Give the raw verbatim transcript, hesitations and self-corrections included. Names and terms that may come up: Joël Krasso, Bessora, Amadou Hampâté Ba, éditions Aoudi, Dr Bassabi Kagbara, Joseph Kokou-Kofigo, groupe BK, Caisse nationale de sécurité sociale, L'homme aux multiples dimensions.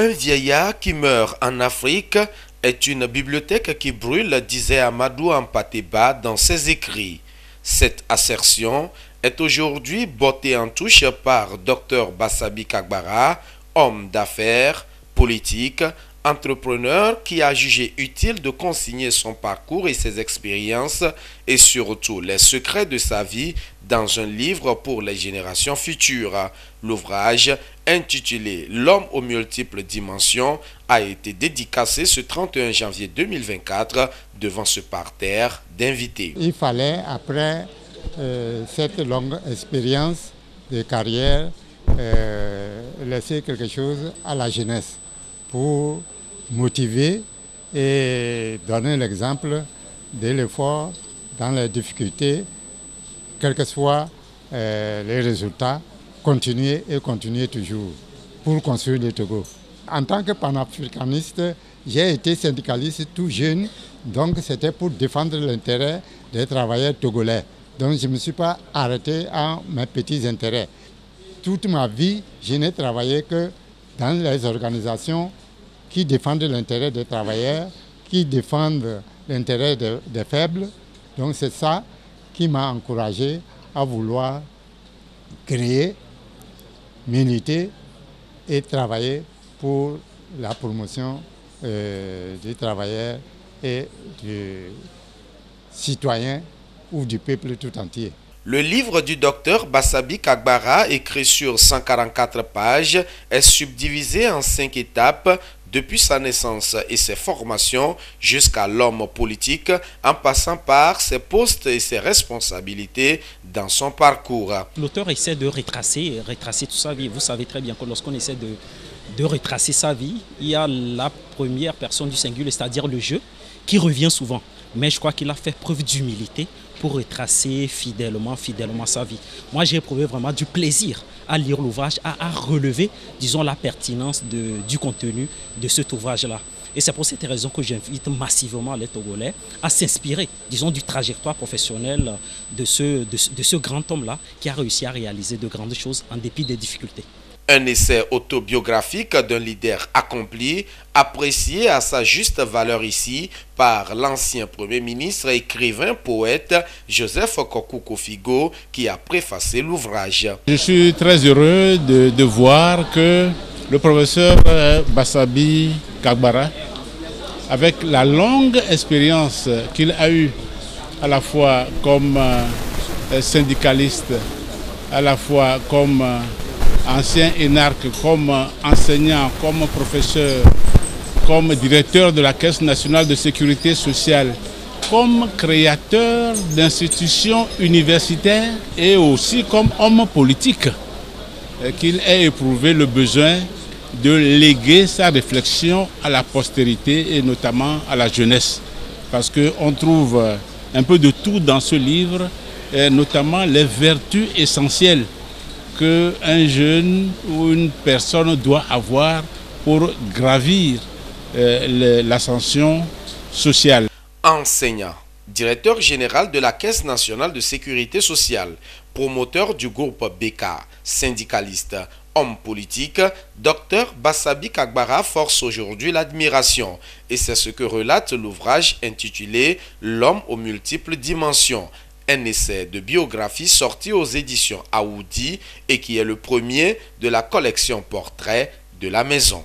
Un vieillard qui meurt en Afrique est une bibliothèque qui brûle, disait Amadou Hampâté Ba dans ses écrits. Cette assertion est aujourd'hui bottée en touche par Dr Bassabi Kagbara, homme d'affaires, politique, entrepreneur qui a jugé utile de consigner son parcours et ses expériences et surtout les secrets de sa vie dans un livre pour les générations futures. L'ouvrage, intitulé « L'homme aux multiples dimensions », a été dédicacé ce trente et un janvier deux mille vingt-quatre devant ce parterre d'invités. Il fallait, après euh, cette longue expérience de carrière, euh, laisser quelque chose à la jeunesse pour motiver et donner l'exemple de l'effort dans les difficultés, quels que soient euh, les résultats, continuer et continuer toujours pour construire le Togo. En tant que panafricaniste, j'ai été syndicaliste tout jeune, donc c'était pour défendre l'intérêt des travailleurs togolais. Donc je ne me suis pas arrêté à mes petits intérêts. Toute ma vie, je n'ai travaillé que dans les organisations qui défendent l'intérêt des travailleurs, qui défendent l'intérêt de, des faibles. Donc c'est ça qui m'a encouragé à vouloir créer, militer et travailler pour la promotion euh, des travailleurs et du citoyen ou du peuple tout entier. Le livre du docteur Bassabi Kagbara, écrit sur cent quarante-quatre pages, est subdivisé en cinq étapes, depuis sa naissance et ses formations jusqu'à l'homme politique, en passant par ses postes et ses responsabilités dans son parcours. L'auteur essaie de retracer, retracer toute sa vie. Vous savez très bien que lorsqu'on essaie de, de retracer sa vie, il y a la première personne du singulier, c'est-à-dire le je, qui revient souvent. Mais je crois qu'il a fait preuve d'humilité pour retracer fidèlement, fidèlement sa vie. Moi, j'ai éprouvé vraiment du plaisir à lire l'ouvrage, à, à relever, disons, la pertinence de, du contenu de cet ouvrage-là. Et c'est pour cette raison que j'invite massivement les Togolais à s'inspirer, disons, du trajectoire professionnelle de ce, de, de ce grand homme-là qui a réussi à réaliser de grandes choses en dépit des difficultés. Un essai autobiographique d'un leader accompli, apprécié à sa juste valeur ici par l'ancien Premier ministre, écrivain, poète Joseph Kokou-Kofigo qui a préfacé l'ouvrage. Je suis très heureux de, de voir que le professeur Bassabi Kagbara, avec la longue expérience qu'il a eue à la fois comme syndicaliste, à la fois comme ancien énarque, comme enseignant, comme professeur, comme directeur de la Caisse nationale de sécurité sociale, comme créateur d'institutions universitaires et aussi comme homme politique, qu'il ait éprouvé le besoin de léguer sa réflexion à la postérité et notamment à la jeunesse. Parce qu'on trouve un peu de tout dans ce livre, et notamment les vertus essentielles qu'un jeune ou une personne doit avoir pour gravir euh, l'ascension sociale. Enseignant, directeur général de la Caisse nationale de sécurité sociale, promoteur du groupe B K, syndicaliste, homme politique, docteur Bassabi Kagbara force aujourd'hui l'admiration. Et c'est ce que relate l'ouvrage intitulé « L'homme aux multiples dimensions ». Un essai de biographie sorti aux éditions Aoudi et qui est le premier de la collection portrait de la maison.